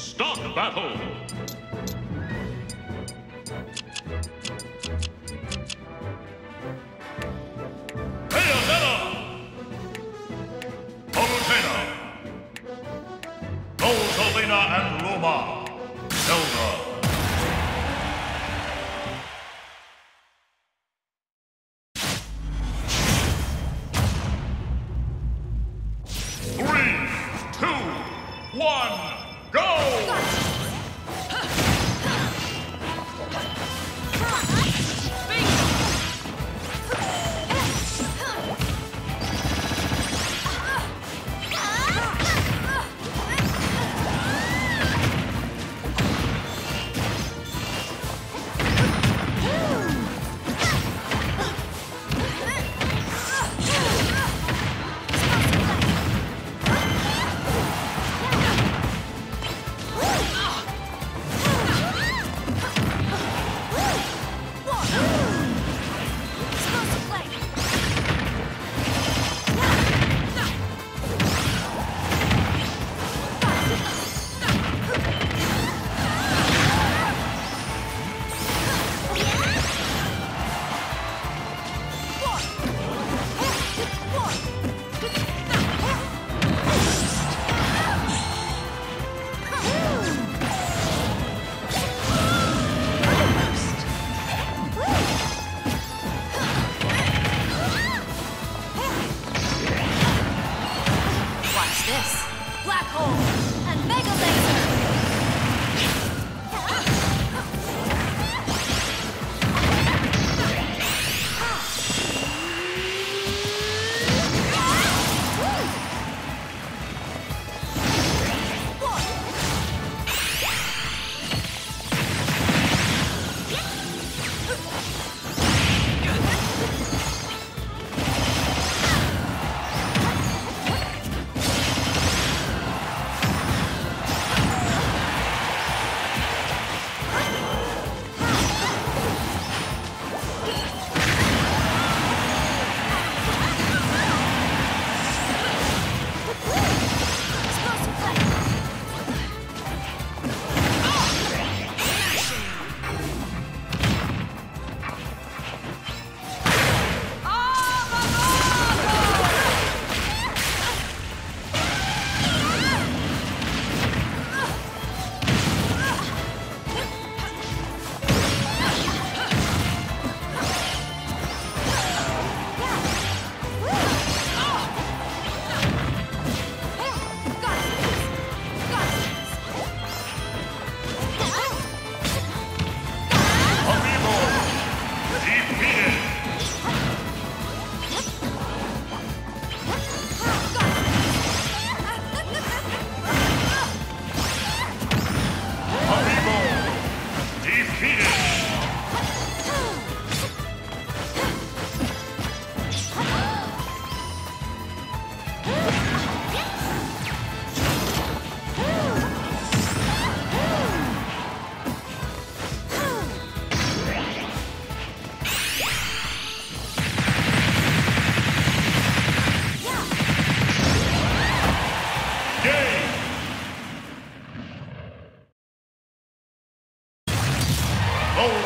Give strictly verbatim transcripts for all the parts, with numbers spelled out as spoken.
Start battle! Bayonetta! Palutena! Rosalina and Roma! Zelda!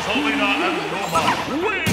Rosalina and Roma win!